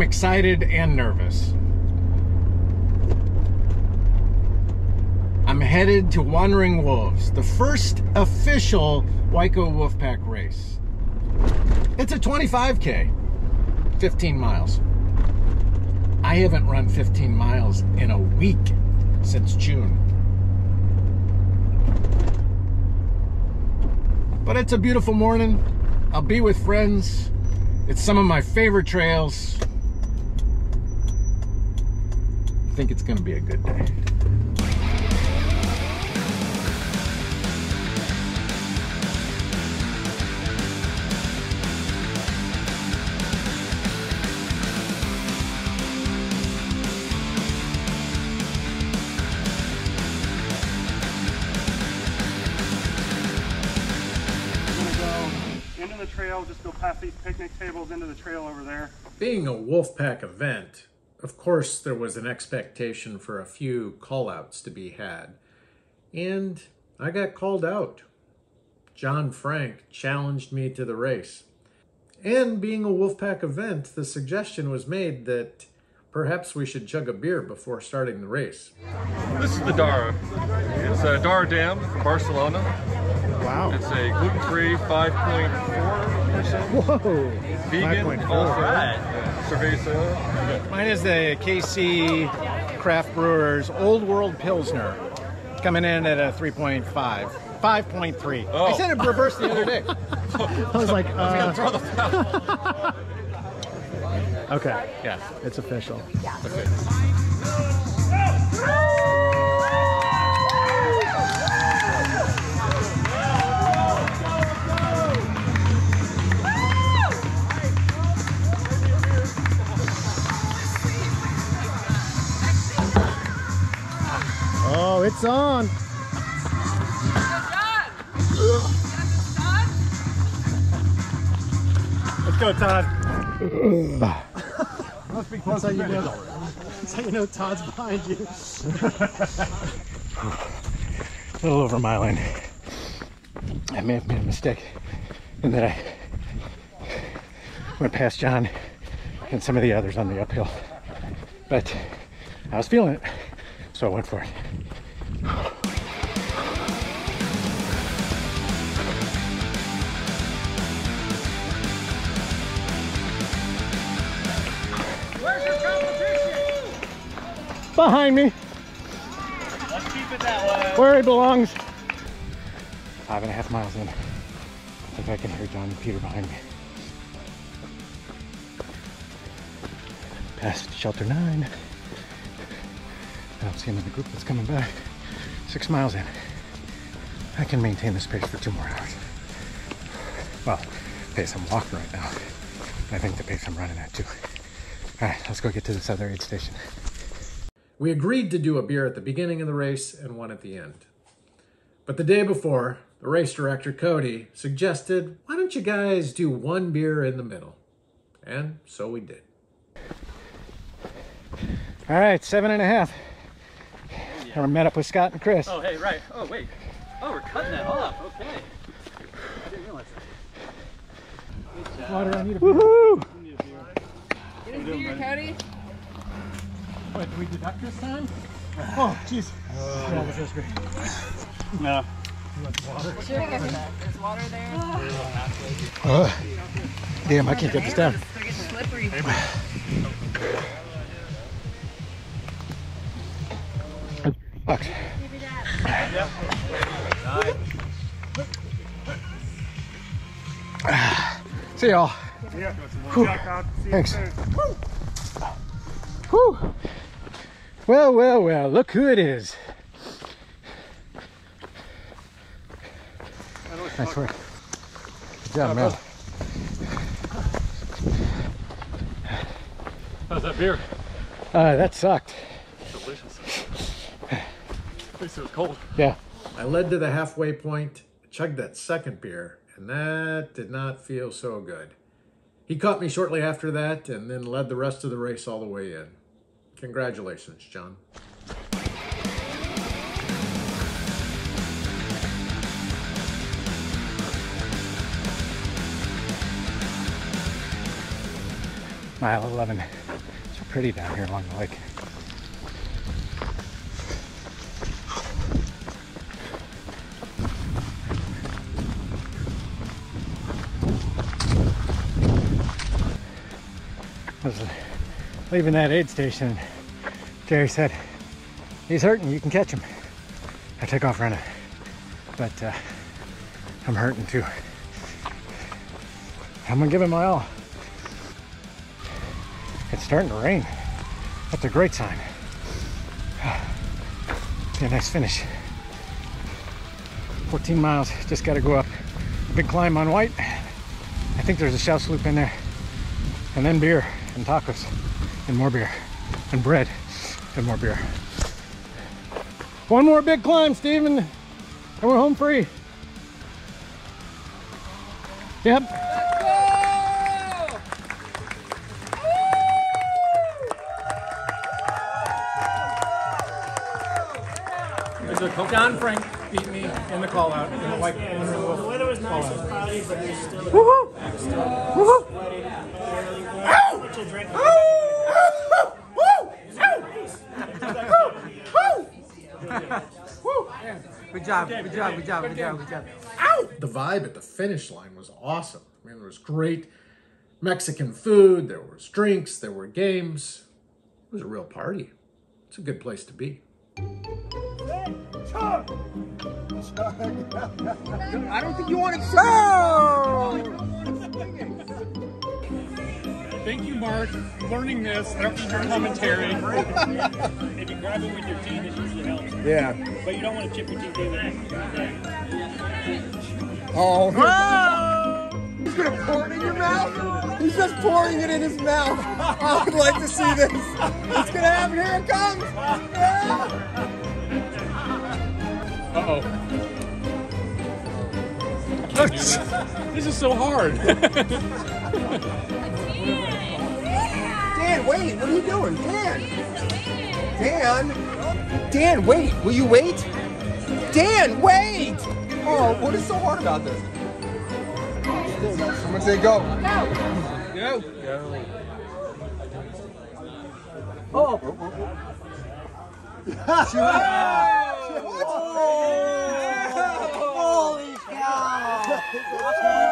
I'm excited and nervous. I'm headed to Wandering Wolves, the first official Wyco Wolfpack race. It's a 25K, 15 miles. I haven't run 15 miles in a week since June. But it's a beautiful morning. I'll be with friends. It's some of my favorite trails. I think it's gonna be a good day. Trail, just go past these picnic tables into the trail over there. Being a Wolfpack event, of course there was an expectation for a few call-outs to be had, and I got called out. John Frank challenged me to the race, and being a Wolfpack event, the suggestion was made that perhaps we should chug a beer before starting the race. This is the Daura. It's a Daura Damm from Barcelona. Wow. It's a gluten-free 5.4%. Whoa. Vegan. 5.4. Also. Right. Cerveza. Mine is the KC Craft Brewers Old World Pilsner. Coming in at a 3.5. 5.3. Oh. I said it reverse the other day. I was like, I was gonna throw the foul. Okay. Yeah. It's official. Yeah. Okay. Oh, it's on. Let's go, Todd. Must be close. That's how you know. That's how you know Todd's behind you. A little over my line. I may have made a mistake in that I went past John and some of the others on the uphill, but I was feeling it, so I went for it. Where's your competition? Behind me. Let's keep it that way. Where it belongs. 5.5 miles in. I think I can hear John and Peter behind me. Past shelter 9. I don't see another group that's coming by. 6 miles in. I can maintain this pace for 2 more hours. Well, the pace I'm walking right now. I think the pace I'm running at too. All right, let's go get to this other aid station. We agreed to do a beer at the beginning of the race and one at the end. But the day before, the race director, Cody, suggested, why don't you guys do one beer in the middle? And so we did. All right, 7.5. I met up with Scott and Chris. Oh, hey, right. Oh, wait. Oh, we're cutting that off. Okay. I didn't realize that. Water, I need a beer. Woohoo! Get a beer, Cody. What, do we deduct this time? Oh, jeez. No, this is great. No. You want water? There's water there. Damn, I can't get this down. It's slippery. Bucks. See y'all. Yeah. Thanks. Whew. Well, well, well, look who it is. Nice work. Good job, man. How's that beer? That sucked. Delicious. At least it was cold. Yeah. I led to the halfway point, chugged that second beer, and that did not feel so good. He caught me shortly after that and then led the rest of the race all the way in. Congratulations, John. mile 11. It's so pretty down here along the lake. I was leaving that aid station, Jerry said, he's hurting, you can catch him. I took off running, but I'm hurting too. I'm gonna give it my all. It's starting to rain. That's a great sign. Be a nice finish. 14 miles, just gotta go up. Big climb on White. I think there's a shouse loop in there. And then beer and tacos and more beer and bread and more beer. One more big climb, Steven, and we're home free. Yep. Let's go! John Frank beat me in the call out. In the White Wandering Wolf. The weather was nice, it was cloudy, but there's still a Good job. Ow! The vibe at the finish line was awesome. I mean, there was great Mexican food, there was drinks, there were games. It was a real party. It's a good place to be. I don't think you want to go! Thank you, Mark. Learning this, I don't need your commentary. If you grab it with your teeth, it usually helps. Yeah. But you don't want to chip your teeth in there. Oh. Whoa! He's going to pour it in your mouth? He's just pouring it in his mouth. I would like to see this. It's going to happen. Here it comes. Yeah. Uh-oh. This is so hard. Dan, wait, what are you doing? Dan, wait, will you wait? Dan, wait! Oh, what is so hard about this? I'm gonna say go. Go. Go. Oh. Holy cow!